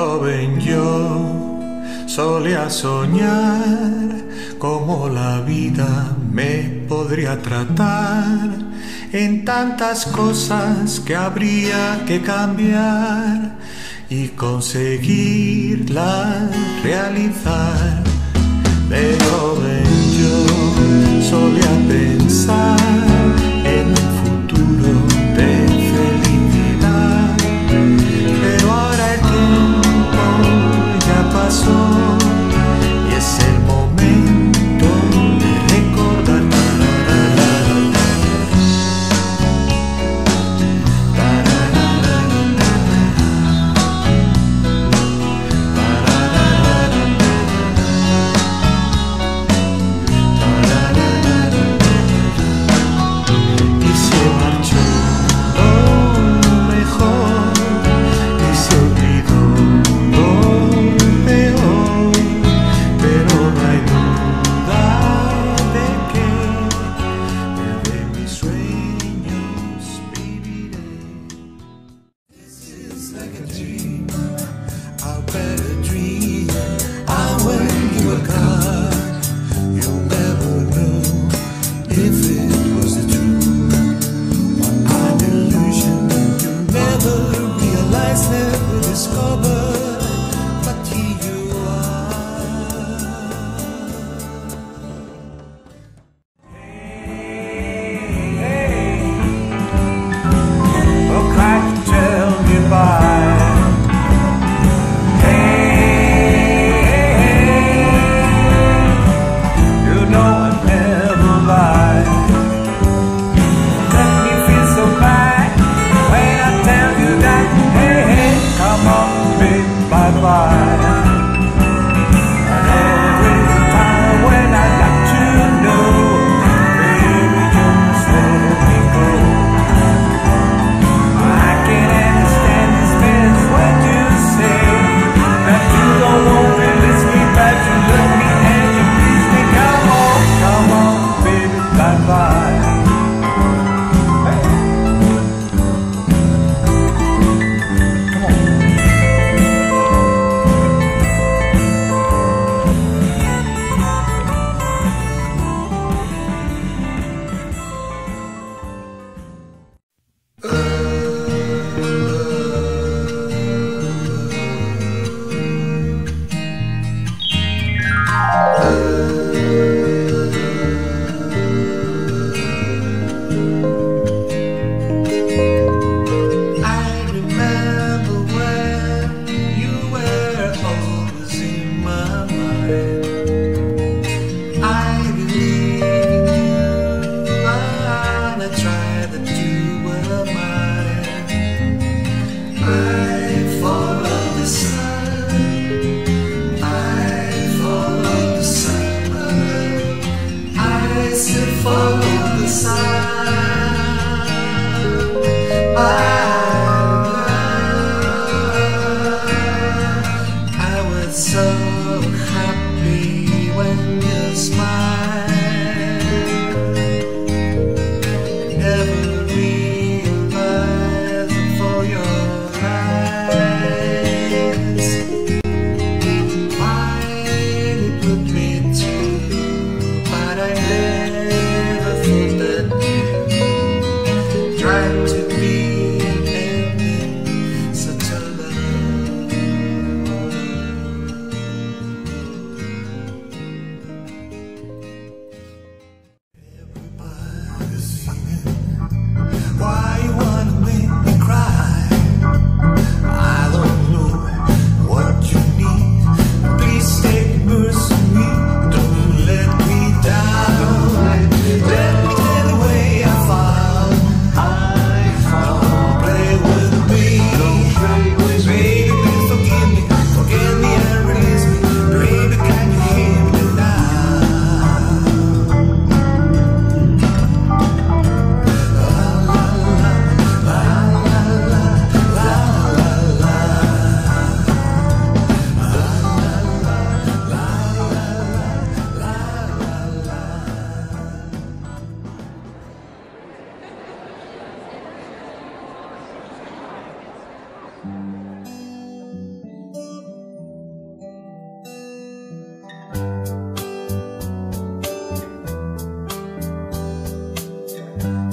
joven yo solía soñar cómo la vida me podría tratar, en tantas cosas que habría que cambiar y conseguirla realizar. De joven yo solía pensar en un futuro de felicidad, pero ahora el tiempo ya pasó y es el momento de recordar. But I never thought that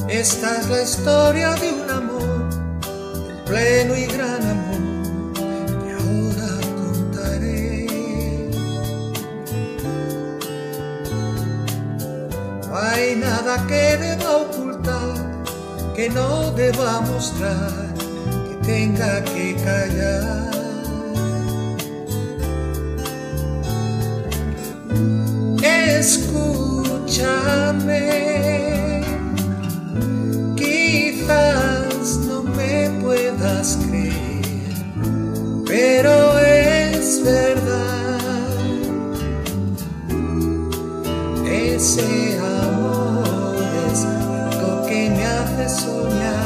Esta es la historia de un amor, el pleno y gran amor que ahora contaré. No hay nada que deba ocultar, que no deba mostrar, que tenga que callar. Escúchame, quizás no me puedas creer, pero es verdad, ese amor es algo que me hace soñar.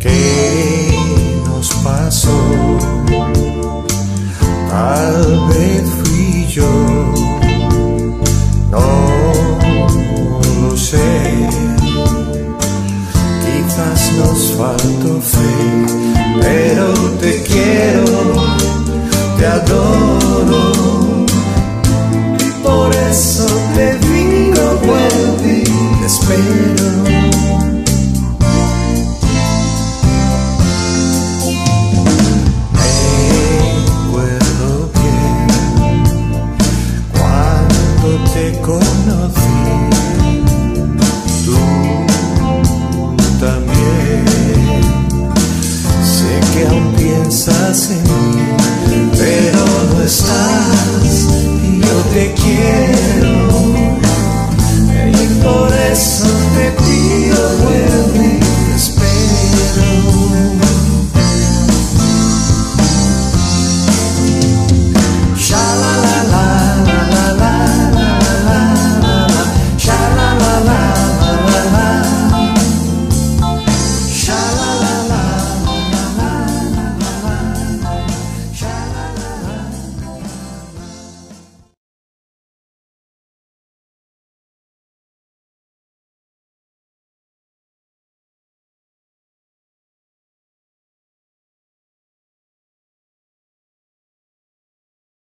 ¿Qué nos pasó? Tal vez fui yo, no lo sé. Quizás nos faltó fe, pero te quiero, te adoro. Por eso te digo, vuelve, te espero. Recuerdo bien cuando te conocí, tú también. Sé que aún piensas en mí.